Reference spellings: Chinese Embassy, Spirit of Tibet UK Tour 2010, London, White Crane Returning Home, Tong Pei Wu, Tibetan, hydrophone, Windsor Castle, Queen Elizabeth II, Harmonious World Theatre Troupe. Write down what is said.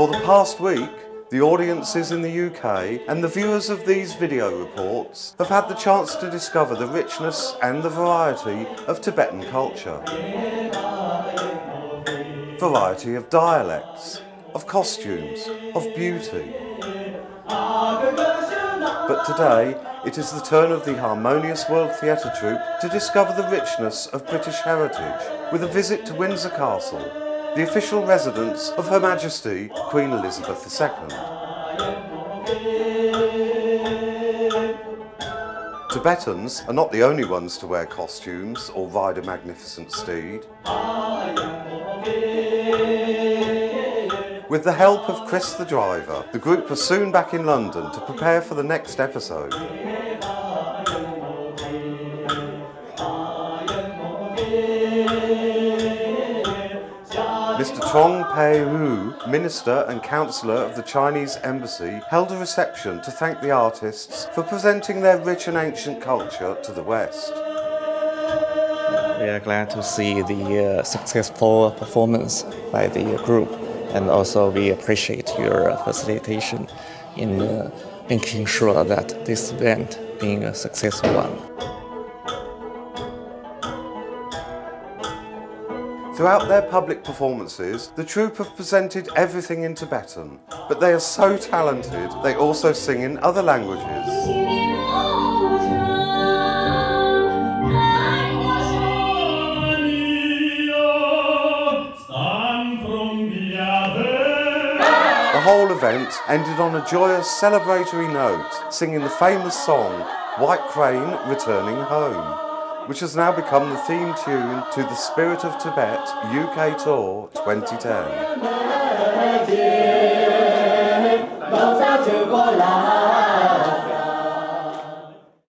For the past week, the audiences in the UK and the viewers of these video reports have had the chance to discover the richness and the variety of Tibetan culture. Variety of dialects, of costumes, of beauty. But today, it is the turn of the Harmonious World Theatre Troupe to discover the richness of British heritage with a visit to Windsor Castle, the official residence of Her Majesty Queen Elizabeth II. Tibetans are not the only ones to wear costumes or ride a magnificent steed. With the help of Chris the driver, the group was soon back in London to prepare for the next episode. Mr. Tong Pei Wu, Minister and Councillor of the Chinese Embassy, held a reception to thank the artists for presenting their rich and ancient culture to the West. We are glad to see the successful performance by the group. And also we appreciate your facilitation in making sure that this event being a successful one. Throughout their public performances, the troupe have presented everything in Tibetan, but they are so talented they also sing in other languages. The whole event ended on a joyous celebratory note, singing the famous song White Crane Returning Home, which has now become the theme tune to the Spirit of Tibet UK Tour 2010.